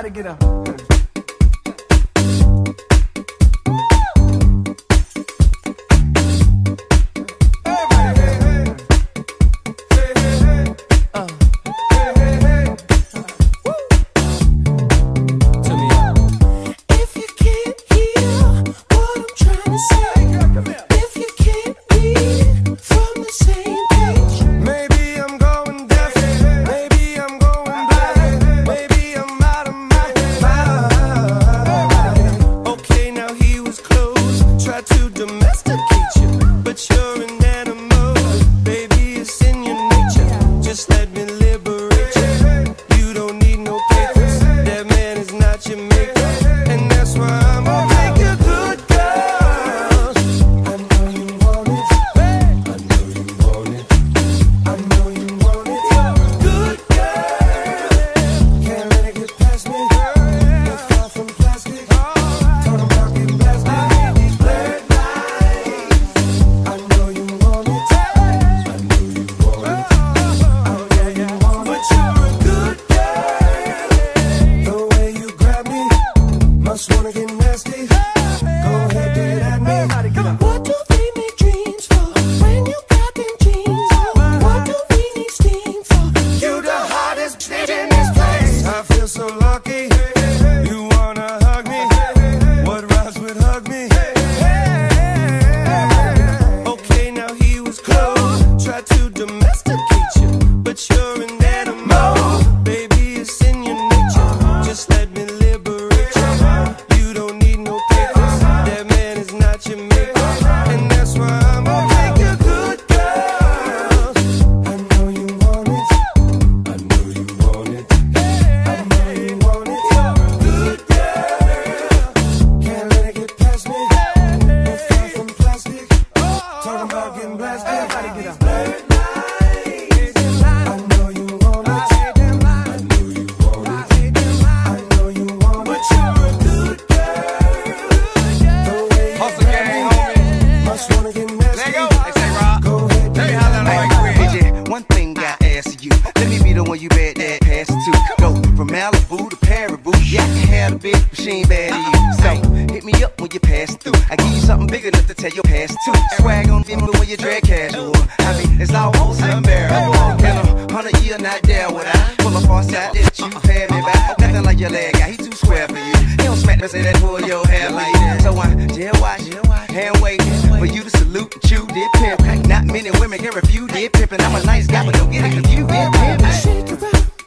try to get up. Not many women can refuse it. Pimpin', I'm a nice guy, but don't get it confused.